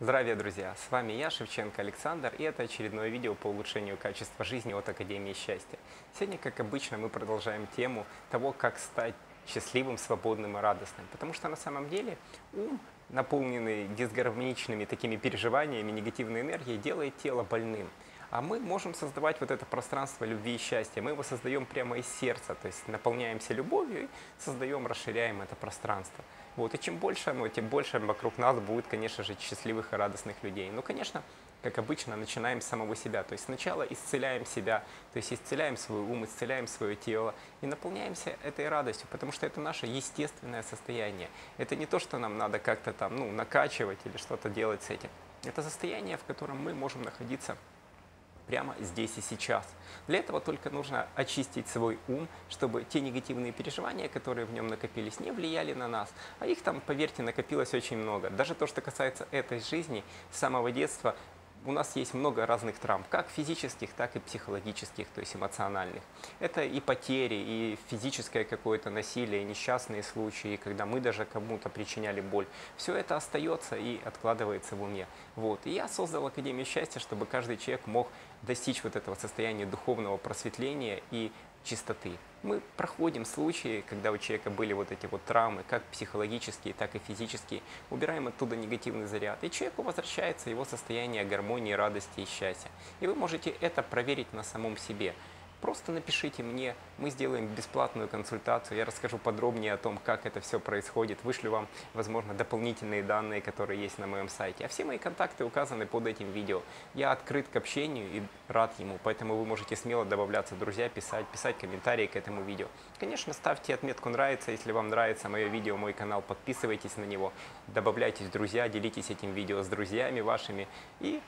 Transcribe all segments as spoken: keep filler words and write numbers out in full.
Здравия, друзья! С вами я, Шевченко Александр, и это очередное видео по улучшению качества жизни от Академии Счастья. Сегодня, как обычно, мы продолжаем тему того, как стать счастливым, свободным и радостным. Потому что на самом деле ум, наполненный дисгармоничными такими переживаниями, негативной энергией, делает тело больным. А мы можем создавать вот это пространство любви и счастья. Мы его создаем прямо из сердца, то есть наполняемся любовью и создаем, расширяем это пространство. Вот. И чем больше оно, тем больше вокруг нас будет, конечно же, счастливых и радостных людей. Но, конечно, как обычно, начинаем с самого себя. То есть сначала исцеляем себя, то есть исцеляем свой ум, исцеляем свое тело и наполняемся этой радостью, потому что это наше естественное состояние. Это не то, что нам надо как-то там, ну, накачивать или что-то делать с этим. Это состояние, в котором мы можем находиться прямо здесь и сейчас. Для этого только нужно очистить свой ум, чтобы те негативные переживания, которые в нем накопились, не влияли на нас. А их там, поверьте, накопилось очень много. Даже то, что касается этой жизни, с самого детства у нас есть много разных травм, как физических, так и психологических, то есть эмоциональных. Это и потери, и физическое какое-то насилие, несчастные случаи, когда мы даже кому-то причиняли боль. Все это остается и откладывается в уме. Вот. И я создал Академию Счастья, чтобы каждый человек мог достичь вот этого состояния духовного просветления и чистоты. Мы проходим случаи, когда у человека были вот эти вот травмы, как психологические, так и физические, убираем оттуда негативный заряд, и человеку возвращается его состояние гармонии, радости и счастья. И вы можете это проверить на самом себе. Просто напишите мне, мы сделаем бесплатную консультацию, я расскажу подробнее о том, как это все происходит, вышлю вам, возможно, дополнительные данные, которые есть на моем сайте. А все мои контакты указаны под этим видео. Я открыт к общению и рад ему, поэтому вы можете смело добавляться, друзья, писать, писать комментарии к этому видео. Конечно, ставьте отметку «Нравится», если вам нравится мое видео, мой канал, подписывайтесь на него, добавляйтесь в друзья, делитесь этим видео с друзьями вашими и...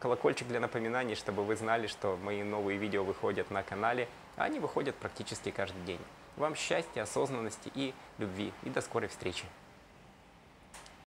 колокольчик для напоминаний, чтобы вы знали, что мои новые видео выходят на канале, а они выходят практически каждый день. Вам счастья, осознанности и любви. И до скорой встречи!